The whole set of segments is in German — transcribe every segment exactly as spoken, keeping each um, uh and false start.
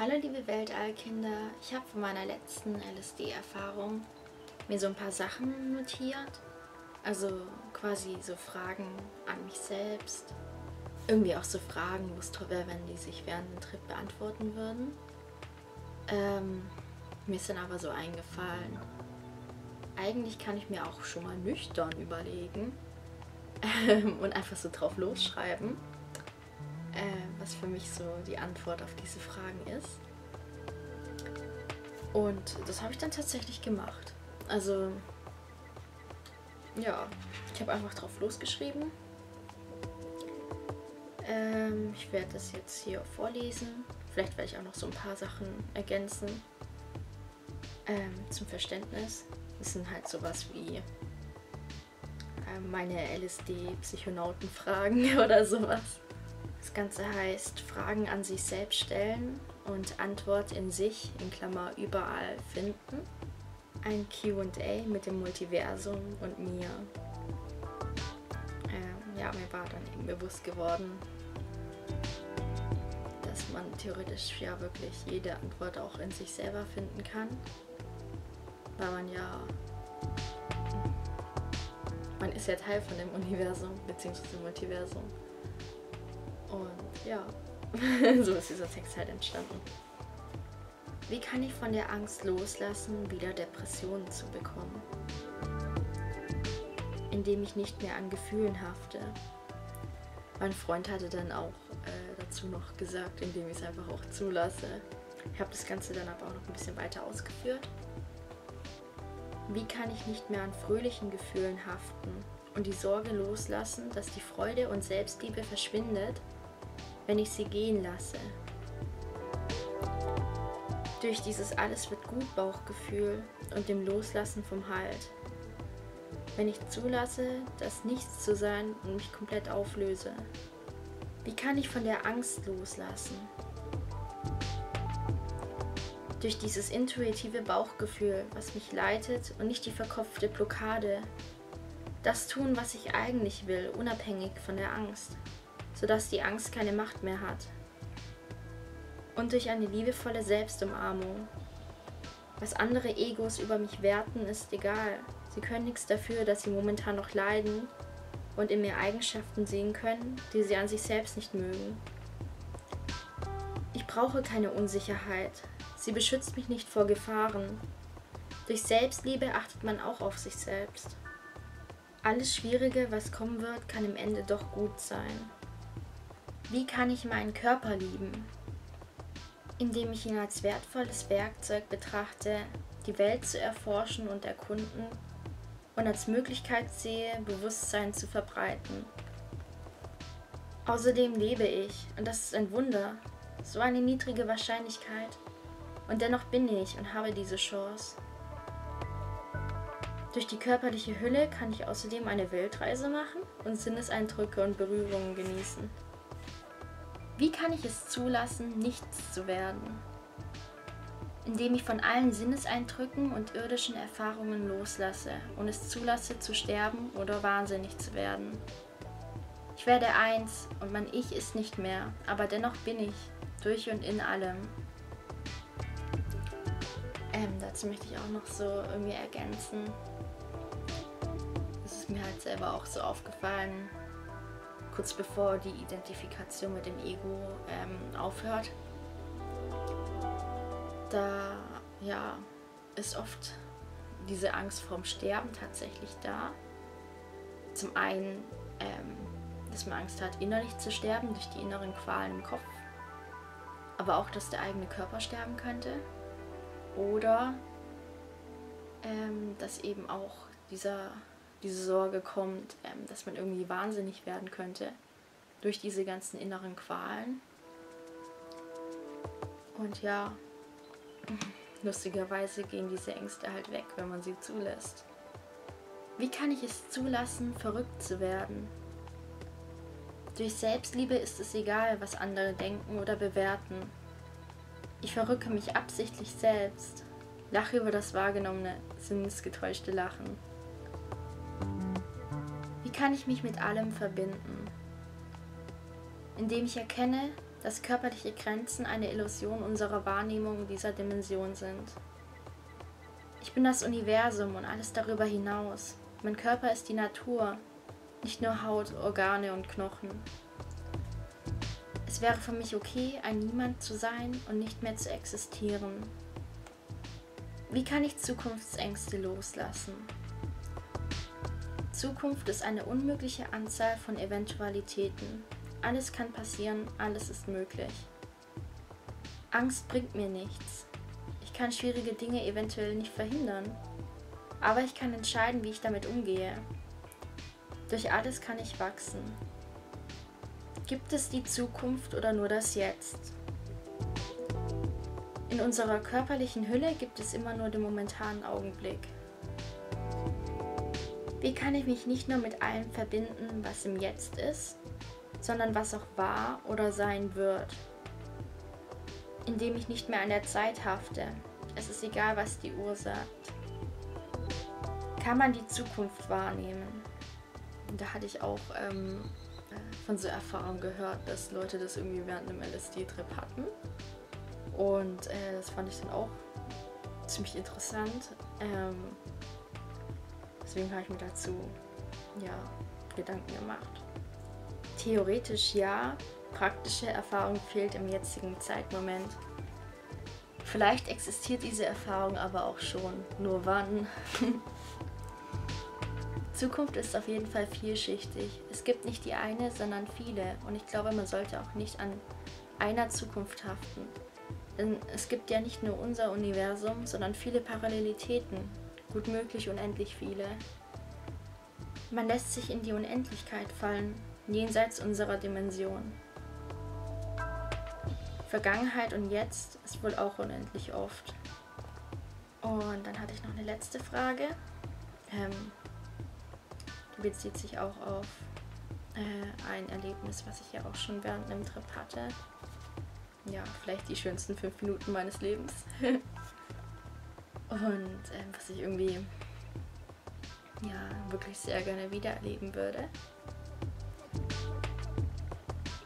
Hallo liebe Weltallkinder, ich habe von meiner letzten L S D-Erfahrung mir so ein paar Sachen notiert, also quasi so Fragen an mich selbst, irgendwie auch so Fragen, wo es toll wäre, wenn die sich während dem Trip beantworten würden. Ähm, mir ist dann aber so eingefallen, eigentlich kann ich mir auch schon mal nüchtern überlegen und einfach so drauf losschreiben, was für mich so die Antwort auf diese Fragen ist. Und das habe ich dann tatsächlich gemacht. Also, ja, ich habe einfach drauf losgeschrieben. Ähm, ich werde das jetzt hier vorlesen. Vielleicht werde ich auch noch so ein paar Sachen ergänzen ähm, zum Verständnis. Das sind halt sowas wie äh, meine L S D-Psychonautenfragen oder sowas. Das Ganze heißt Fragen an sich selbst stellen und Antwort in sich, in Klammer überall, finden. Ein Q und A mit dem Multiversum und mir. Ähm, ja, mir war dann eben bewusst geworden, dass man theoretisch ja wirklich jede Antwort auch in sich selber finden kann. Weil man ja, man ist ja Teil von dem Universum, beziehungsweise dem Multiversum. Und ja, so ist dieser Text halt entstanden. Wie kann ich von der Angst loslassen, wieder Depressionen zu bekommen? Indem ich nicht mehr an Gefühlen hafte. Mein Freund hatte dann auch äh, dazu noch gesagt, indem ich es einfach auch zulasse. Ich habe das Ganze dann aber auch noch ein bisschen weiter ausgeführt. Wie kann ich nicht mehr an fröhlichen Gefühlen haften und die Sorge loslassen, dass die Freude und Selbstliebe verschwindet, wenn ich sie gehen lasse? Durch dieses Alles wird gut Bauchgefühl und dem Loslassen vom Halt. Wenn ich zulasse, das Nichts zu sein und mich komplett auflöse. Wie kann ich von der Angst loslassen? Durch dieses intuitive Bauchgefühl, was mich leitet und nicht die verkopfte Blockade. Das tun, was ich eigentlich will, unabhängig von der Angst, sodass die Angst keine Macht mehr hat. Und durch eine liebevolle Selbstumarmung. Was andere Egos über mich werten, ist egal. Sie können nichts dafür, dass sie momentan noch leiden und in mir Eigenschaften sehen können, die sie an sich selbst nicht mögen. Ich brauche keine Unsicherheit. Sie beschützt mich nicht vor Gefahren. Durch Selbstliebe achtet man auch auf sich selbst. Alles Schwierige, was kommen wird, kann im Ende doch gut sein. Wie kann ich meinen Körper lieben? Indem ich ihn als wertvolles Werkzeug betrachte, die Welt zu erforschen und erkunden und als Möglichkeit sehe, Bewusstsein zu verbreiten. Außerdem lebe ich, und das ist ein Wunder, so eine niedrige Wahrscheinlichkeit. Und dennoch bin ich und habe diese Chance. Durch die körperliche Hülle kann ich außerdem eine Weltreise machen und Sinneseindrücke und Berührungen genießen. Wie kann ich es zulassen, nichts zu werden? Indem ich von allen Sinneseindrücken und irdischen Erfahrungen loslasse und es zulasse, zu sterben oder wahnsinnig zu werden. Ich werde eins und mein Ich ist nicht mehr, aber dennoch bin ich, durch und in allem. Ähm, dazu möchte ich auch noch so irgendwie ergänzen. Das ist mir halt selber auch so aufgefallen, kurz bevor die Identifikation mit dem Ego ähm, aufhört. Da ja, ist oft diese Angst vorm Sterben tatsächlich da. Zum einen, ähm, dass man Angst hat, innerlich zu sterben, durch die inneren Qualen im Kopf. Aber auch, dass der eigene Körper sterben könnte. Oder ähm, dass eben auch dieser, diese Sorge kommt, ähm, dass man irgendwie wahnsinnig werden könnte durch diese ganzen inneren Qualen. Und ja, lustigerweise gehen diese Ängste halt weg, wenn man sie zulässt. Wie kann ich es zulassen, verrückt zu werden? Durch Selbstliebe ist es egal, was andere denken oder bewerten. Ich verrücke mich absichtlich selbst, lache über das wahrgenommene, sinnesgetäuschte Lachen. Wie kann ich mich mit allem verbinden? Indem ich erkenne, dass körperliche Grenzen eine Illusion unserer Wahrnehmung dieser Dimension sind. Ich bin das Universum und alles darüber hinaus. Mein Körper ist die Natur, nicht nur Haut, Organe und Knochen. Es wäre für mich okay, ein Niemand zu sein und nicht mehr zu existieren. Wie kann ich Zukunftsängste loslassen? Zukunft ist eine unmögliche Anzahl von Eventualitäten. Alles kann passieren, alles ist möglich. Angst bringt mir nichts. Ich kann schwierige Dinge eventuell nicht verhindern, aber ich kann entscheiden, wie ich damit umgehe. Durch alles kann ich wachsen. Gibt es die Zukunft oder nur das Jetzt? In unserer körperlichen Hülle gibt es immer nur den momentanen Augenblick. Wie kann ich mich nicht nur mit allem verbinden, was im Jetzt ist, sondern was auch war oder sein wird? Indem ich nicht mehr an der Zeit hafte. Es ist egal, was die Uhr sagt. Kann man die Zukunft wahrnehmen? Und da hatte ich auch ähm, von so Erfahrungen gehört, dass Leute das irgendwie während einem L S D-Trip hatten. Und äh, das fand ich dann auch ziemlich interessant. Ähm, deswegen habe ich mir dazu ja, Gedanken gemacht. Theoretisch ja, praktische Erfahrung fehlt im jetzigen Zeitmoment. Vielleicht existiert diese Erfahrung aber auch schon, nur wann? Zukunft ist auf jeden Fall vielschichtig. Es gibt nicht die eine, sondern viele. Und ich glaube, man sollte auch nicht an einer Zukunft haften. Denn es gibt ja nicht nur unser Universum, sondern viele Parallelitäten. Gut möglich unendlich viele. Man lässt sich in die Unendlichkeit fallen, jenseits unserer Dimension. Vergangenheit und Jetzt ist wohl auch unendlich oft. Und dann hatte ich noch eine letzte Frage. Ähm, bezieht sich auch auf äh, ein Erlebnis, was ich ja auch schon während einem Trip hatte. Ja, vielleicht die schönsten fünf Minuten meines Lebens. Und äh, was ich irgendwie ja, wirklich sehr gerne wieder erleben würde.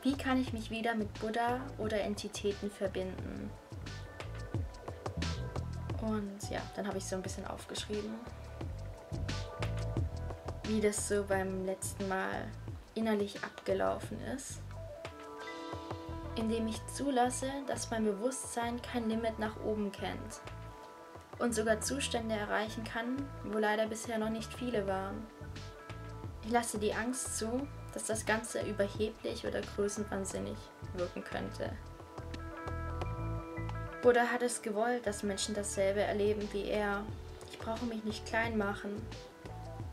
Wie kann ich mich wieder mit Buddha oder Entitäten verbinden? Und ja, dann habe ich so ein bisschen aufgeschrieben, wie das so beim letzten Mal innerlich abgelaufen ist, indem ich zulasse, dass mein Bewusstsein kein Limit nach oben kennt und sogar Zustände erreichen kann, wo leider bisher noch nicht viele waren. Ich lasse die Angst zu, dass das Ganze überheblich oder größenwahnsinnig wirken könnte. Buddha hat es gewollt, dass Menschen dasselbe erleben wie er. Ich brauche mich nicht klein machen.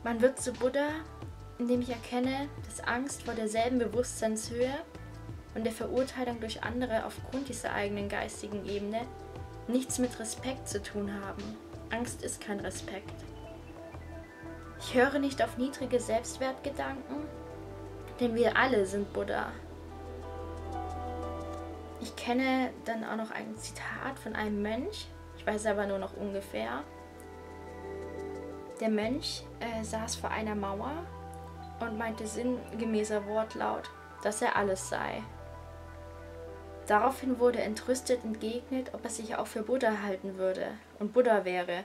Man wird zu Buddha, indem ich erkenne, dass Angst vor derselben Bewusstseinshöhe und der Verurteilung durch andere aufgrund dieser eigenen geistigen Ebene nichts mit Respekt zu tun haben. Angst ist kein Respekt. Ich höre nicht auf niedrige Selbstwertgedanken, denn wir alle sind Buddha. Ich kenne dann auch noch ein Zitat von einem Mönch, ich weiß aber nur noch ungefähr. Der Mönch äh, saß vor einer Mauer und meinte sinngemäßer Wortlaut, dass er alles sei. Daraufhin wurde entrüstet entgegnet, ob er sich auch für Buddha halten würde und Buddha wäre.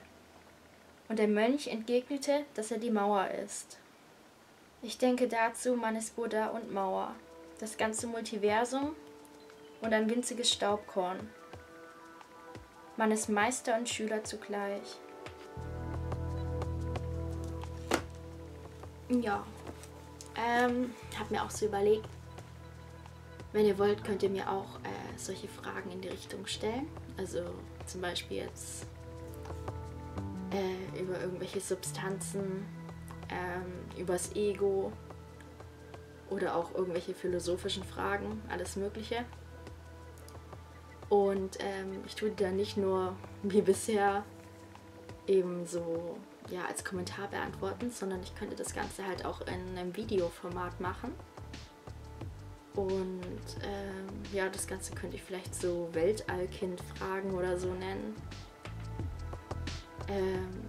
Und der Mönch entgegnete, dass er die Mauer ist. Ich denke dazu, man ist Buddha und Mauer, das ganze Multiversum und ein winziges Staubkorn. Man ist Meister und Schüler zugleich. Ja, ähm, hab mir auch so überlegt, wenn ihr wollt, könnt ihr mir auch äh, solche Fragen in die Richtung stellen. Also zum Beispiel jetzt äh, über irgendwelche Substanzen, ähm, übers Ego oder auch irgendwelche philosophischen Fragen, alles Mögliche. Und ähm, ich tue da nicht nur wie bisher eben so ja, als Kommentar beantworten, sondern ich könnte das Ganze halt auch in einem Videoformat machen. Und ähm, ja, das Ganze könnte ich vielleicht so Weltallkind-Fragen oder so nennen. Ähm,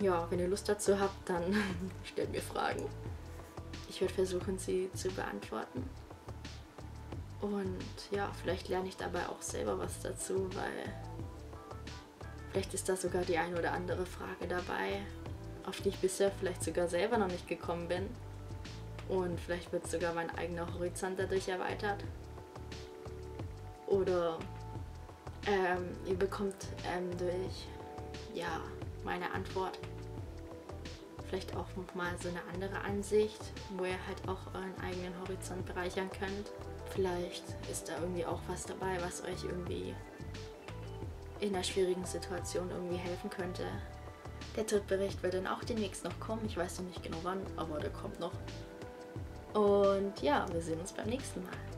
ja, wenn ihr Lust dazu habt, dann stellt mir Fragen. Ich werde versuchen, sie zu beantworten. Und ja, vielleicht lerne ich dabei auch selber was dazu, weil vielleicht ist da sogar die eine oder andere Frage dabei, auf die ich bisher vielleicht sogar selber noch nicht gekommen bin. Und vielleicht wird sogar mein eigener Horizont dadurch erweitert. Oder ähm, ihr bekommt ähm, durch ja, meine Antwort vielleicht auch nochmal so eine andere Ansicht, wo ihr halt auch euren eigenen Horizont bereichern könnt. Vielleicht ist da irgendwie auch was dabei, was euch irgendwie in einer schwierigen Situation irgendwie helfen könnte. Der Trittbericht wird dann auch demnächst noch kommen. Ich weiß noch nicht genau wann, aber der kommt noch. Und ja, wir sehen uns beim nächsten Mal.